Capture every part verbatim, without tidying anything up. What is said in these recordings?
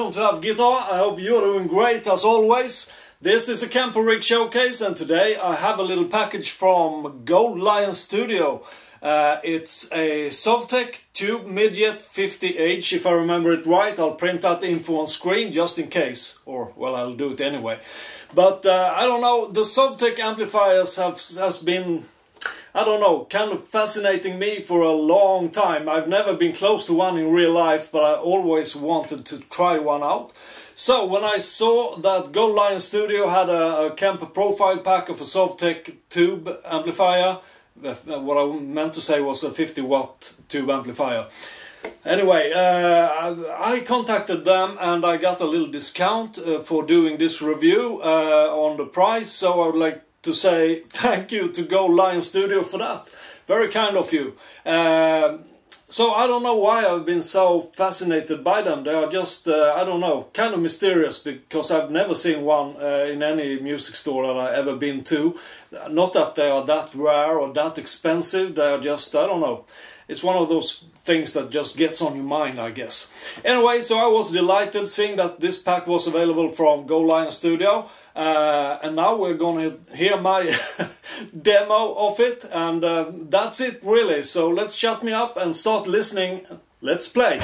welcome to Have Guitar. I hope you're doing great as always. This is a Kemper rig showcase, and today I have a little package from Gold Lion Studio. Uh, it's a Sovtek Tube Midget fifty H, if I remember it right. I'll print that info on screen just in case, or well, I'll do it anyway. But uh, I don't know, the Sovtek amplifiers have has been, I don't know, kind of fascinating me for a long time. I've never been close to one in real life, but I always wanted to try one out. So when I saw that Gold Lion Studio had a, a Kemper profile pack of a Sovtek tube amplifier, what I meant to say was a fifty watt tube amplifier. Anyway, uh, I contacted them and I got a little discount uh, for doing this review uh, on the price, so I would like to say thank you to Gold Lion Studio for that. Very kind of you. Uh, so I don't know why I've been so fascinated by them. They are just, uh, I don't know, kind of mysterious, because I've never seen one uh, in any music store that I've ever been to. Not that they are that rare or that expensive, they are just, I don't know. It's one of those things that just gets on your mind, I guess. Anyway, so I was delighted seeing that this pack was available from Gold Lion Studio. Uh, and now we're gonna hear my demo of it, and uh, that's it really. So let's shut me up and start listening. Let's play.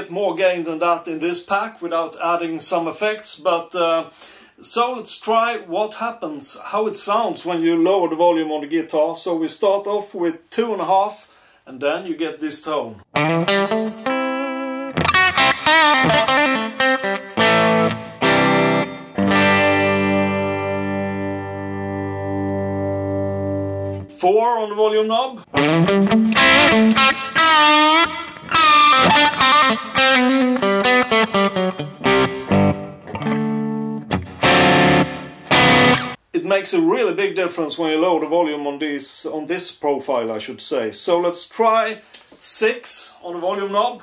Get more gain than that in this pack without adding some effects, but uh, so let's try what happens, how it sounds when you lower the volume on the guitar. So we start off with two and a half, and then you get this tone. Four on the volume knob. It makes a really big difference when you lower the volume on this on this profile, I should say. So let's try six on the volume knob.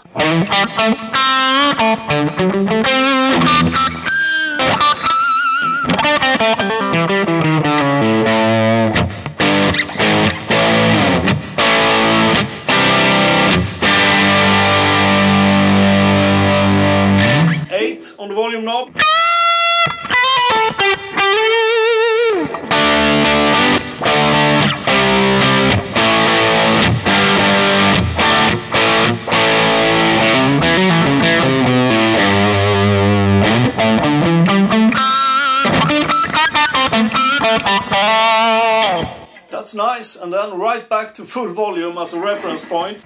Eight on the volume knob. sounds nice, and then right back to full volume as a reference point.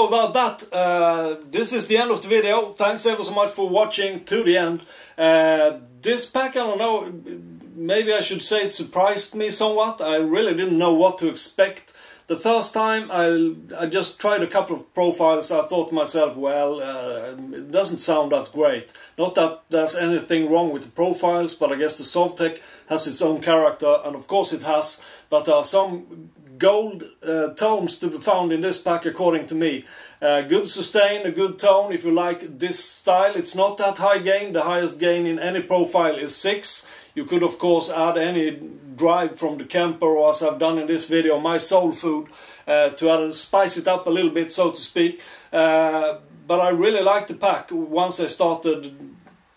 How about that? Uh, this is the end of the video. Thanks ever so much for watching to the end. Uh, this pack, I don't know, maybe I should say it surprised me somewhat. I really didn't know what to expect. The first time I, I just tried a couple of profiles, I thought to myself, well, uh, it doesn't sound that great. Not that there's anything wrong with the profiles, but I guess the Sovtek has its own character, and of course it has, but there are some gold uh, tones to be found in this pack, according to me. Uh, good sustain, a good tone. If you like this style, it's not that high gain. The highest gain in any profile is six. You could of course add any drive from the Kemper, or as I've done in this video, my Soul Food, uh, to add, spice it up a little bit, so to speak. Uh, but I really liked the pack once I started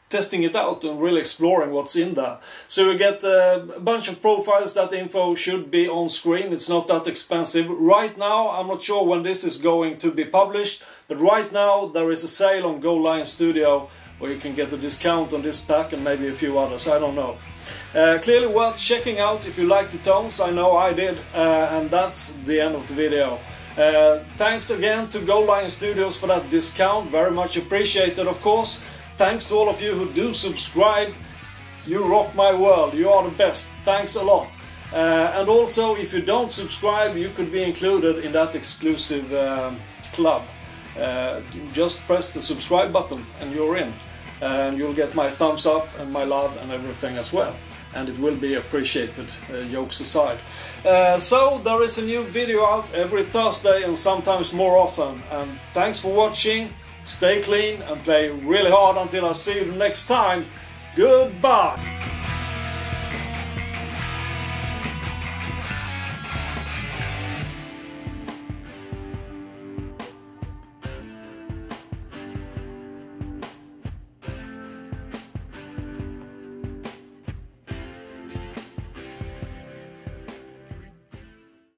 testing it out and really exploring what's in there. So you get uh, a bunch of profiles. That info should be on screen. It's not that expensive. Right now, I'm not sure when this is going to be published, but right now there is a sale on Gold Lion Studio where you can get a discount on this pack and maybe a few others, I don't know. Uh, clearly worth checking out if you like the tones, I know I did, uh, and that's the end of the video. Uh, thanks again to Gold Lion Studios for that discount, very much appreciated of course. Thanks to all of you who do subscribe. You rock my world, you are the best, thanks a lot. Uh, and also, if you don't subscribe, you could be included in that exclusive um, club. Uh, just press the subscribe button and you're in. And you'll get my thumbs up and my love and everything as well. and it will be appreciated, uh, jokes aside. Uh, so there is a new video out every Thursday and sometimes more often, and thanks for watching, stay clean and play really hard until I see you next time. Goodbye!